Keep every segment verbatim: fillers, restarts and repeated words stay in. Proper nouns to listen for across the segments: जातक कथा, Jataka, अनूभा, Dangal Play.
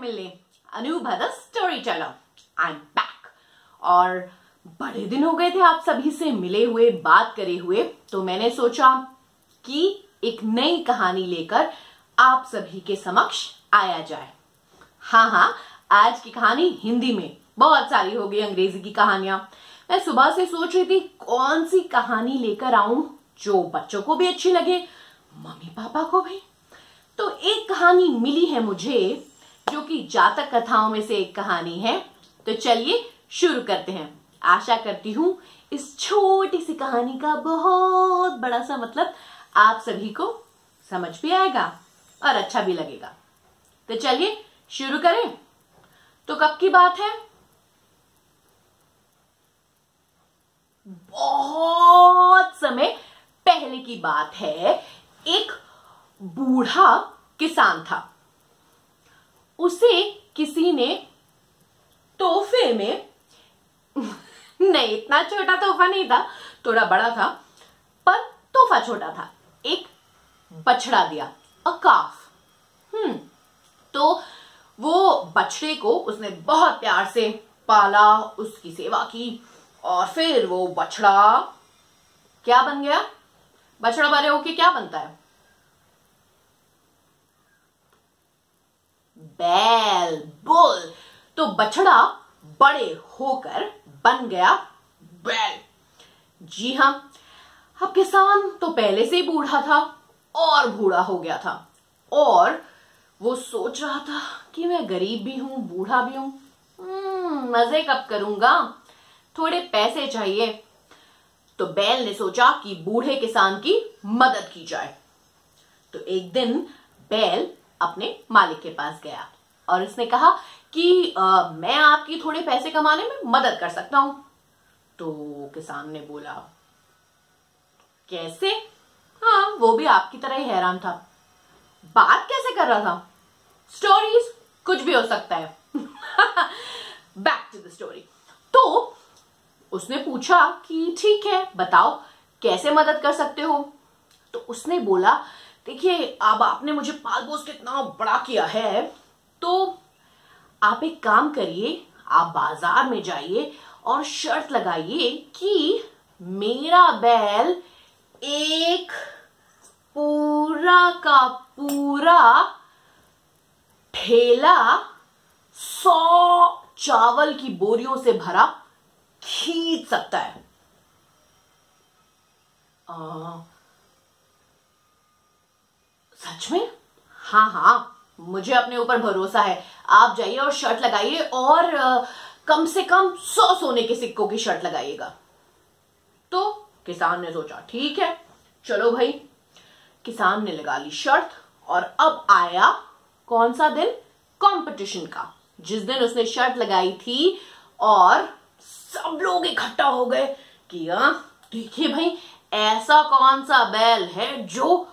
मिलने अनूभा the story teller. I am back और बड़े दिन हो गए थे आप सभी से मिले हुए, बात करे हुए, तो मैंने सोचा कि एक नई कहानी लेकर आप सभी के समक्ष आया जाए। हाँ हाँ, आज की कहानी हिंदी में, बहुत सारी हो गई अंग्रेजी की कहानियां। मैं सुबह से सोच रही थी कौन सी कहानी लेकर आऊं जो बच्चों को भी अच्छी लगे, मम्मी पापा को भी। तो एक कहानी मिली है मुझे जो कि जातक कथाओं में से एक कहानी है। तो चलिए शुरू करते हैं। आशा करती हूँ इस छोटी सी कहानी का बहुत बड़ा सा मतलब आप सभी को समझ भी आएगा और अच्छा भी लगेगा। तो चलिए शुरू करें। तो कब की बात है? बहुत समय पहले की बात है। एक बूढ़ा किसान था, उसे किसी ने तोहफे में, नहीं इतना छोटा तोहफा नहीं था, थोड़ा बड़ा था पर तोहफा छोटा था, एक बछड़ा दिया, अ काफ। हम्म तो वो बछड़े को उसने बहुत प्यार से पाला, उसकी सेवा की और फिर वो बछड़ा क्या बन गया? बछड़ा बड़े होके क्या बनता है? बैल, बुल। तो बछड़ा बड़े होकर बन गया बैल। जी हाँ, अब किसान तो पहले से ही बूढ़ा था और बूढ़ा हो गया था और वो सोच रहा था कि मैं गरीब भी हूं, बूढ़ा भी हूं, मजे कब करूंगा, थोड़े पैसे चाहिए। तो बैल ने सोचा कि बूढ़े किसान की मदद की जाए। तो एक दिन बैल अपने मालिक के पास गया और उसने कहा कि आ, मैं आपकी थोड़े पैसे कमाने में मदद कर सकता हूं। तो किसान ने बोला कैसे? हाँ, वो भी आपकी तरह ही हैरान था, बात कैसे कर रहा था? स्टोरीज, कुछ भी हो सकता है। Back to the story. तो उसने पूछा कि ठीक है बताओ कैसे मदद कर सकते हो? तो उसने बोला देखिए, अब आपने मुझे पाल पोस के इतना बड़ा किया है, तो आप एक काम करिए, आप बाजार में जाइए और शर्त लगाइए कि मेरा बैल एक पूरा का पूरा ठेला सौ चावल की बोरियों से भरा खींच सकता है। आ, सच में? हाँ हाँ, मुझे अपने ऊपर भरोसा है। आप जाइए और शर्ट लगाइए और आ, कम से कम सौ सोने के सिक्कों की शर्ट लगाइएगा। तो किसान ने सोचा ठीक है चलो भाई। किसान ने लगा ली शर्त और अब आया कौन सा दिन? कंपटीशन का, जिस दिन उसने शर्त लगाई थी। और सब लोग इकट्ठा हो गए कि हाँ देखिए भाई, ऐसा कौन सा बैल है जो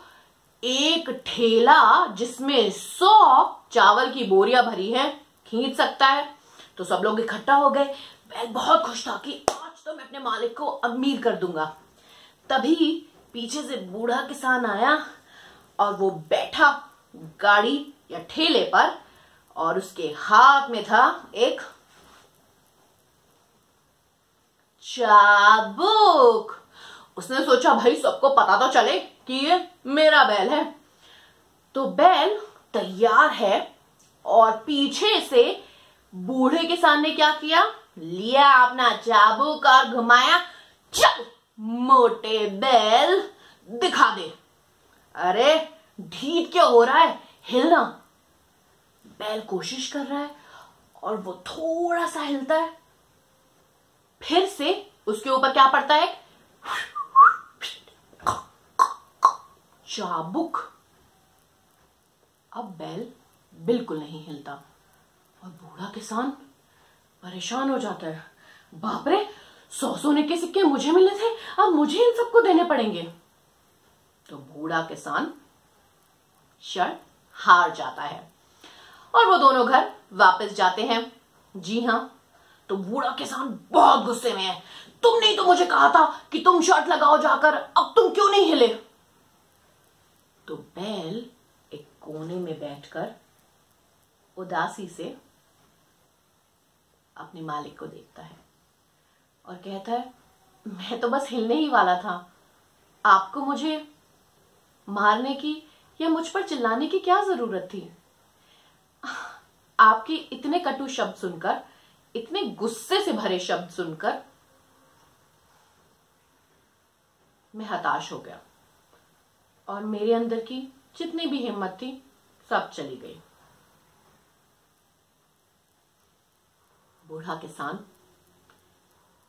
एक ठेला जिसमें सौ चावल की बोरियां भरी हैं खींच सकता है। तो सब लोग इकट्ठा हो गए। बैल बहुत खुश था कि आज तो मैं अपने मालिक को अमीर कर दूंगा। तभी पीछे से बूढ़ा किसान आया और वो बैठा गाड़ी या ठेले पर और उसके हाथ में था एक चाबुक। उसने सोचा भाई सबको पता तो चले कि ये मेरा बैल है। तो बैल तैयार है और पीछे से बूढ़े किसान ने क्या किया? लिया अपना चाबुक और घुमाया, चल मोटे बैल दिखा दे। अरे ढीठ क्या हो रहा है, हिलना। बैल कोशिश कर रहा है और वो थोड़ा सा हिलता है, फिर से उसके ऊपर क्या पड़ता है? चाबुक। अब बैल बिल्कुल नहीं हिलता और बूढ़ा किसान परेशान हो जाता है। बाप रे, सौ सोने के सिक्के मुझे मिले थे, अब मुझे इन सबको देने पड़ेंगे। तो बूढ़ा किसान शर्त हार जाता है और वो दोनों घर वापस जाते हैं। जी हाँ, तो बूढ़ा किसान बहुत गुस्से में है। तुमने तो मुझे कहा था कि तुम शर्त लगाओ जाकर, अब तुम क्यों नहीं हिले? तो बैल एक कोने में बैठकर उदासी से अपने मालिक को देखता है और कहता है, मैं तो बस हिलने ही वाला था, आपको मुझे मारने की या मुझ पर चिल्लाने की क्या जरूरत थी। आपके इतने कटु शब्द सुनकर, इतने गुस्से से भरे शब्द सुनकर मैं हताश हो गया और मेरे अंदर की जितनी भी हिम्मत थी सब चली गई। बूढ़ा किसान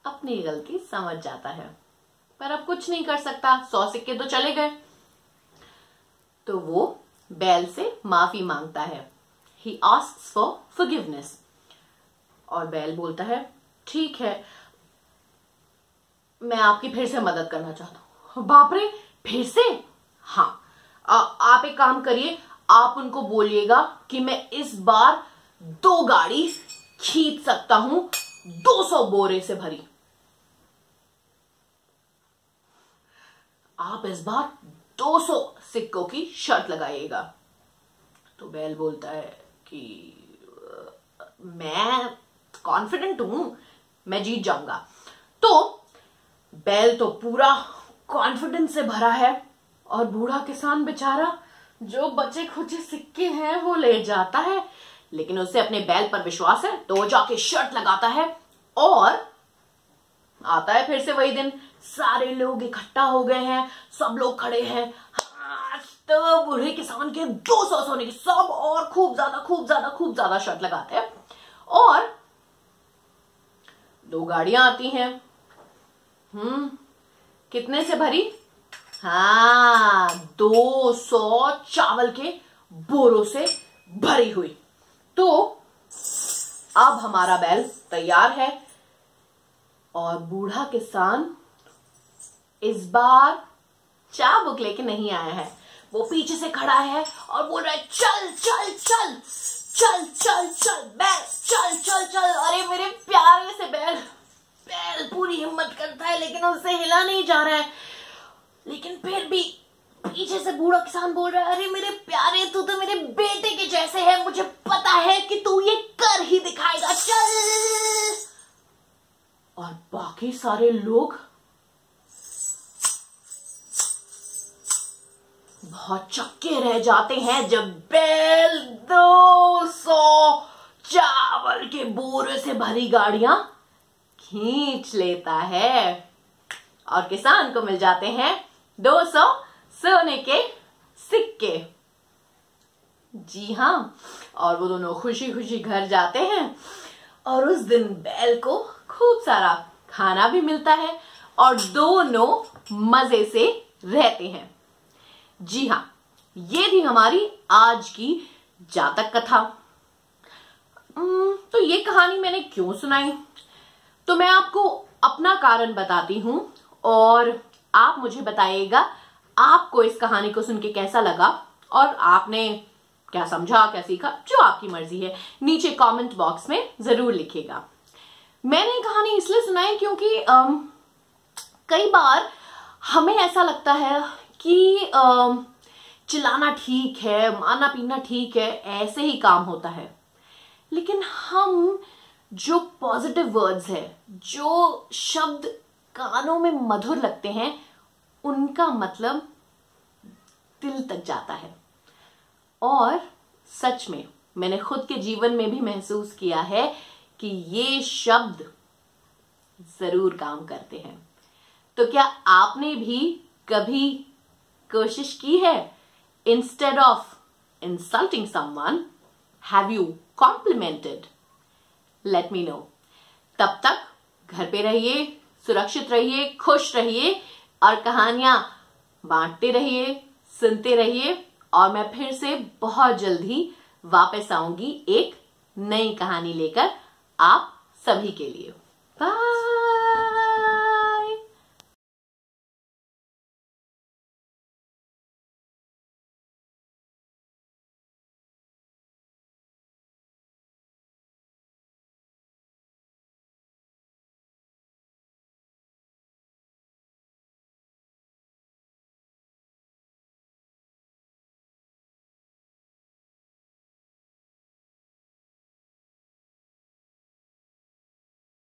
अपनी गलती समझ जाता है, पर अब कुछ नहीं कर सकता, सौ सिक्के तो चले गए। तो वो बैल से माफी मांगता है, He asks for forgiveness, और बैल बोलता है, ठीक है, मैं आपकी फिर से मदद करना चाहता हूँ। बाप रे, फिर से? हाँ, आ, आप एक काम करिए, आप उनको बोलिएगा कि मैं इस बार दो गाड़ी खींच सकता हूं, दो सौ बोरे से भरी। आप इस बार दो सौ सिक्कों की शर्त लगाइएगा। तो बैल बोलता है कि मैं कॉन्फिडेंट हूं, मैं जीत जाऊंगा। तो बैल तो पूरा कॉन्फिडेंस से भरा है और बूढ़ा किसान बेचारा जो बचे खुचे सिक्के हैं वो ले जाता है, लेकिन उसे अपने बैल पर विश्वास है, तो वो जाके शर्ट लगाता है और आता है फिर से वही दिन। सारे लोग इकट्ठा हो गए हैं, सब लोग खड़े हैं। हाँ, तो बूढ़े किसान के दो सौ सोने की सब और खूब ज्यादा खूब ज्यादा खूब ज्यादा शर्ट लगाते हैं और दो गाड़ियां आती हैं। हम्म कितने से भरी? हाँ, दो सौ चावल के बोरों से भरी हुई। तो अब हमारा बैल तैयार है और बूढ़ा किसान इस बार चाबुक लेके नहीं आया है। वो पीछे से खड़ा है और बोल रहा है, चल चल चल चल चल चल बैल, चल चल चल। अरे मेरे प्यारे से बैल, बैल पूरी हिम्मत करता है लेकिन उससे हिला नहीं जा रहा है। लेकिन फिर भी पीछे से बूढ़ा किसान बोल रहा है, अरे मेरे प्यारे, तू तो मेरे बेटे के जैसे है, मुझे पता है कि तू ये कर ही दिखाएगा, चल। और बाकी सारे लोग बहुत चक्के रह जाते हैं जब बैल दो सौ चावल के बोरे से भरी गाड़ियां खींच लेता है और किसान को मिल जाते हैं दो सौ सोने के सिक्के। जी हाँ, और वो दोनों खुशी खुशी घर जाते हैं और उस दिन बैल को खूब सारा खाना भी मिलता है और दोनों मजे से रहते हैं। जी हाँ, ये थी हमारी आज की जातक कथा। तो ये कहानी मैंने क्यों सुनाई, तो मैं आपको अपना कारण बताती हूँ और आप मुझे बताइएगा आपको इस कहानी को सुन के कैसा लगा और आपने क्या समझा, क्या सीखा, जो आपकी मर्जी है, नीचे कमेंट बॉक्स में जरूर लिखिएगा। मैंने ये कहानी इसलिए सुनाई क्योंकि अम, कई बार हमें ऐसा लगता है कि अम, चिल्लाना ठीक है, मारना पीटना ठीक है, ऐसे ही काम होता है, लेकिन हम जो पॉजिटिव वर्ड्स है, जो शब्द कानों में मधुर लगते हैं, उनका मतलब दिल तक जाता है। और सच में मैंने खुद के जीवन में भी महसूस किया है कि ये शब्द जरूर काम करते हैं। तो क्या आपने भी कभी कोशिश की है, instead of insulting someone, have you complimented? Let me know. तब तक घर पे रहिए, सुरक्षित रहिए, खुश रहिए और कहानियां बांटते रहिए, सुनते रहिए। और मैं फिर से बहुत जल्दी वापस आऊंगी एक नई कहानी लेकर आप सभी के लिए। बाय।